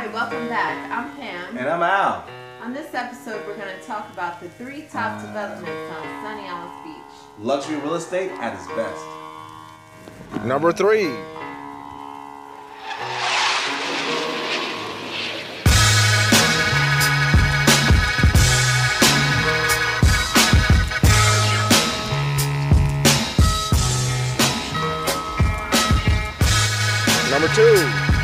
Hi, welcome back. I'm Pam. And I'm Al. On this episode, we're going to talk about the 3 top developments on Sunny Isles Beach. Luxury real estate at its best. Number 3. Number 2.